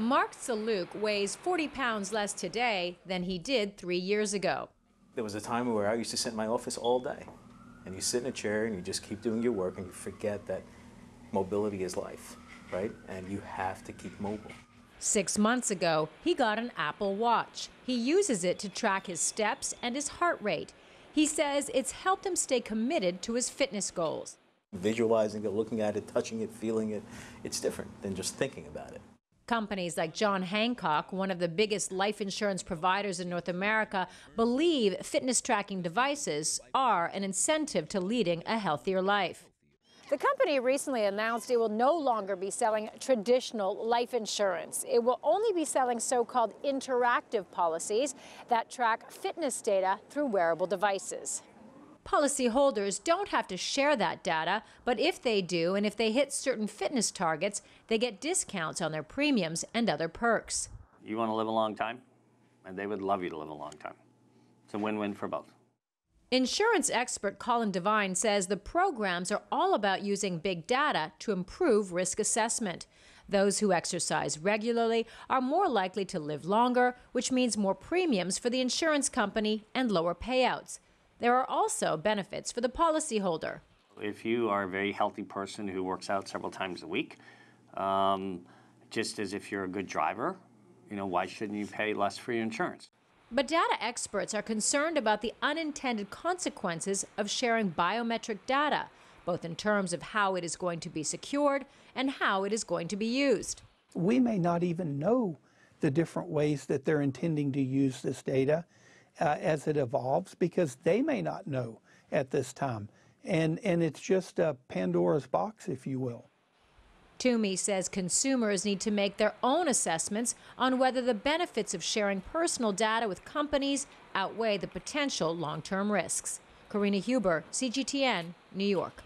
Mark Saluk weighs 40 pounds less today than he did 3 years ago. There was a time where I used to sit in my office all day, and you sit in a chair and you just keep doing your work and you forget that mobility is life, right? And you have to keep mobile. 6 months ago, he got an Apple Watch. He uses it to track his steps and his heart rate. He says it's helped him stay committed to his fitness goals. Visualizing it, looking at it, touching it, feeling it, it's different than just thinking about it. Companies like John Hancock, one of the biggest life insurance providers in North America, believe fitness tracking devices are an incentive to leading a healthier life. The company recently announced it will no longer be selling traditional life insurance. It will only be selling so-called interactive policies that track fitness data through wearable devices. Policyholders don't have to share that data, but if they do, and if they hit certain fitness targets, they get discounts on their premiums and other perks. You want to live a long time, and they would love you to live a long time. It's a win-win for both. Insurance expert Colin Devine says the programs are all about using big data to improve risk assessment. Those who exercise regularly are more likely to live longer, which means more premiums for the insurance company and lower payouts. There are also benefits for the policyholder. If you are a very healthy person who works out several times a week, just as if you're a good driver, you know, why shouldn't you pay less for your insurance? But data experts are concerned about the unintended consequences of sharing biometric data, both in terms of how it is going to be secured and how it is going to be used. We may not even know the different ways that they're intending to use this data as it evolves, because they may not know at this time. And it's just a Pandora's box, if you will. Toomey says consumers need to make their own assessments on whether the benefits of sharing personal data with companies outweigh the potential long-term risks. Karina Huber, CGTN, New York.